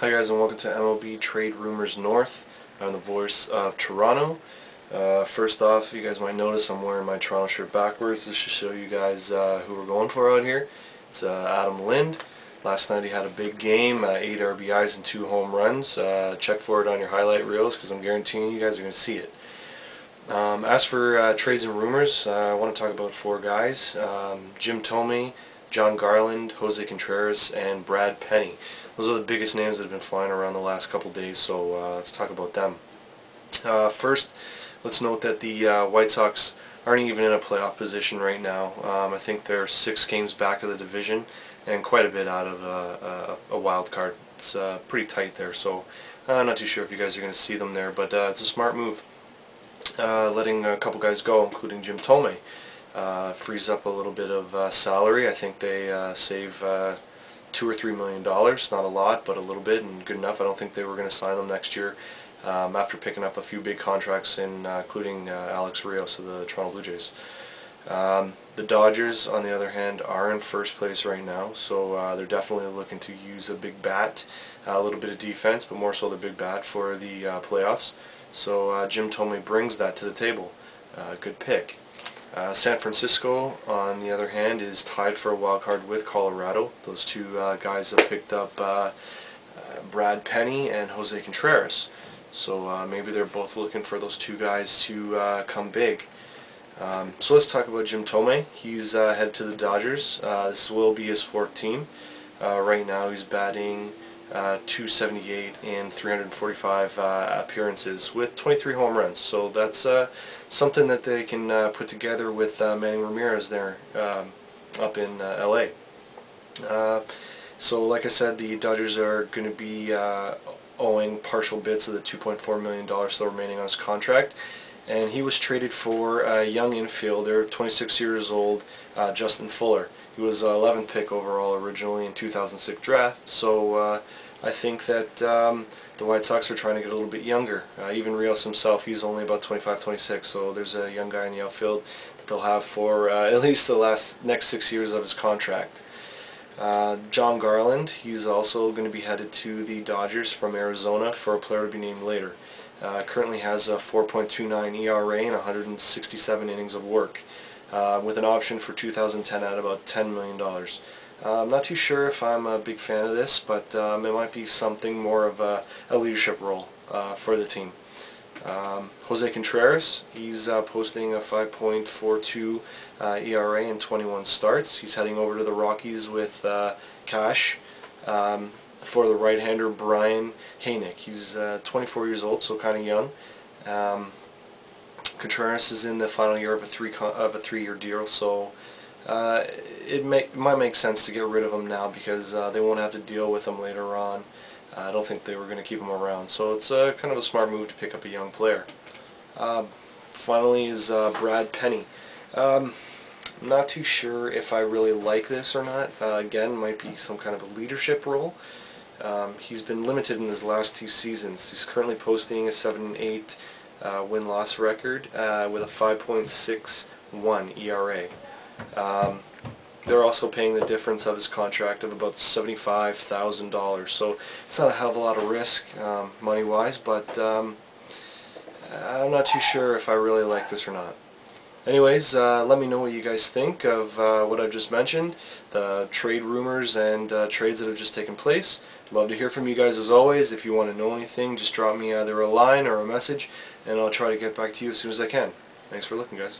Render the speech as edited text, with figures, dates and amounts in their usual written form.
Hi guys, and welcome to MLB Trade Rumors North. I'm the voice of Toronto. First off, you guys might notice I'm wearing my Toronto shirt backwards. This should show you guys who we're going for out here. It's Adam Lind. Last night he had a big game, 8 RBIs and 2 home runs. Check for it on your highlight reels because I'm guaranteeing you guys are going to see it. As for trades and rumors, I want to talk about 4 guys. Jim Thome, Jon Garland, Jose Contreras, and Brad Penny. Those are the biggest names that have been flying around the last couple days, so let's talk about them. First, let's note that the White Sox aren't even in a playoff position right now. I think they're 6 games back of the division and quite a bit out of a wild card. It's pretty tight there, so I'm not too sure if you guys are going to see them there, but it's a smart move. Letting a couple guys go, including Jim Thome. Frees up a little bit of salary. I think they save $2 or $3 million. Not a lot, but a little bit and good enough. I don't think they were going to sign them next year after picking up a few big contracts, including Alex Rios of the Toronto Blue Jays. The Dodgers, on the other hand, are in first place right now, so they're definitely looking to use a big bat, a little bit of defense, but more so the big bat for the playoffs. So Jim Thome brings that to the table. Good pick. San Francisco, on the other hand, is tied for a wild card with Colorado. Those 2 guys have picked up Brad Penny and Jose Contreras. So maybe they're both looking for those 2 guys to come big. So let's talk about Jim Thome. He's headed to the Dodgers. This will be his 4th team. Right now he's batting .278 in 345 appearances with 23 home runs, so that's something that they can put together with Manny Ramirez there up in LA. So like I said, the Dodgers are going to be owing partial bits of the $2.4 million still remaining on his contract, and he was traded for a young infielder, 26 years old, Justin Fuller. He was 11th pick overall originally in 2006 draft, so I think that the White Sox are trying to get a little bit younger. Even Rios himself, he's only about 25, 26, so there's a young guy in the outfield that they'll have for at least the next 6 years of his contract. Jon Garland, he's also going to be headed to the Dodgers from Arizona for a player to be named later. Currently has a 4.29 ERA and 167 innings of work. With an option for 2010 at about $10 million. I'm not too sure if I'm a big fan of this, but it might be something more of a leadership role for the team. Jose Contreras, he's posting a 5.42 ERA in 21 starts. He's heading over to the Rockies with cash for the right-hander Brian Hainik. He's 24 years old, so kind of young. Contreras is in the final year of a 3-year deal, so it might make sense to get rid of him now because they won't have to deal with him later on. I don't think they were going to keep him around, so it's kind of a smart move to pick up a young player. Finally is Brad Penny. I'm not too sure if I really like this or not. Again, might be some kind of a leadership role. He's been limited in his last 2 seasons. He's currently posting a 7-8 win-loss record with a 5.61 ERA. They're also paying the difference of his contract of about $75,000, so it's not a hell of a lot of risk money-wise, but I'm not too sure if I really like this or not. Anyways, let me know what you guys think of what I've just mentioned, the trade rumors and trades that have just taken place. Love to hear from you guys as always. If you want to know anything, just drop me either a line or a message, and I'll try to get back to you as soon as I can. Thanks for looking, guys.